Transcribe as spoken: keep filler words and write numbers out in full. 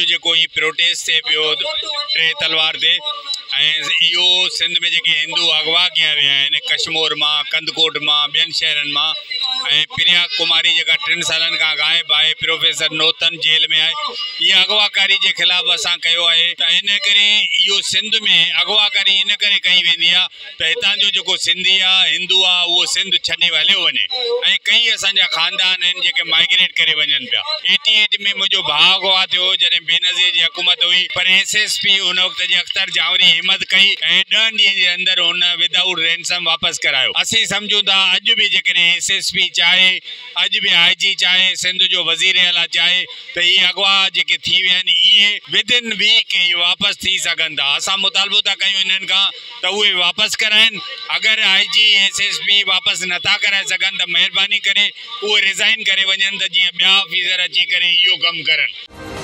अज जो प्रोटेस्ट थे पियो टे तलवार से यो सिंध में जी हिंदू अगवा किया वे कश्मीर मां कंदकोट मां बेन शहर मां प्रिया कुमारी जी टिन साल का गायब है प्रोफेसर नौतन जेल में है ये अगवाकारी के खिलाफ अस यो सिंध में अगवाकारी इन कई वी इतना जो सिंधी आ हिंदू आ वो सिंध छे हलो वे कई असा खानदान जो माइग्रेट कर वन पा एटी एट में मुझे भा अगवा थो जैसे बेनजीर की हुकूमत हुई पर एस एस पी उन वक्त की अख्तर जावरी हिम्मत कई दह डी के अंदर उन विदाउट रेंसम वापस कराया असि समझू था अज भी एस एस पी चाहे अज भी आई जी चाहे सिंध जो वजीर अला चाहे तो ये अगवा जो ये विद इन वीक ये वापस थी सकन था अस मुतालबो था क्यों इन तो वे वापस कराइन अगर I G S S P वापस नता कराए सकन तो मेहरबानी करे वो रिजाइन करे वन तो जी बया ऑफिसर अची करे यो कम करन।